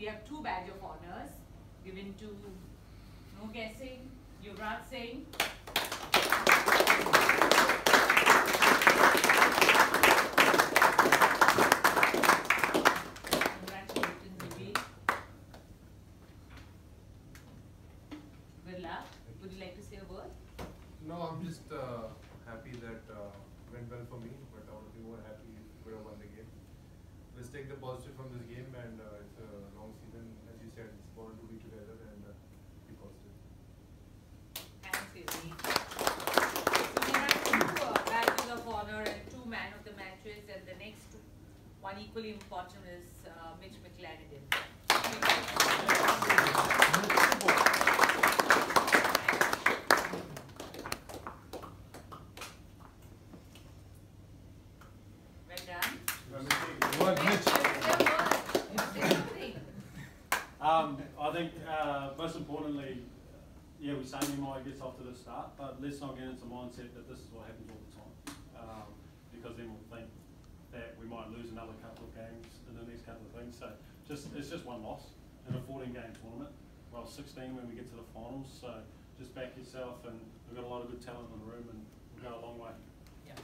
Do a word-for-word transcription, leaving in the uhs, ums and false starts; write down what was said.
We have two badge of honors given to, no guessing, Yuvraj Singh. Congratulations, Nibir. Virla, would you like to say a word? No, I'm just uh, happy that uh, it went well for me, but I would be more happy if we would have won the game. Let's take the positive from this game, and uh, it's a long season, as you said, it's important to be together and uh, be positive. Thanks, Yuvraj. So we have two uh, badges of honor and two man of the matches, and the next one equally important is uh, Mitch McLaren. Um, I think uh, most importantly, yeah, we sang him I guess off to the start, but let's not get into the mindset that this is what happens all the time, um, because then we'll think that we might lose another couple of games in the next couple of things. So just it's just one loss in a fourteen game tournament. Well, sixteen when we get to the finals. So just back yourself, and we've got a lot of good talent in the room, and we'll go a long way. Yeah.